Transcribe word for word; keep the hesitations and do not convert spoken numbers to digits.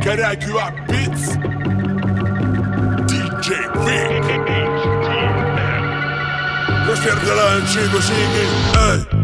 Nicaragua Beats, D J Rick. Rozpierdalałem trzy godziny, ej.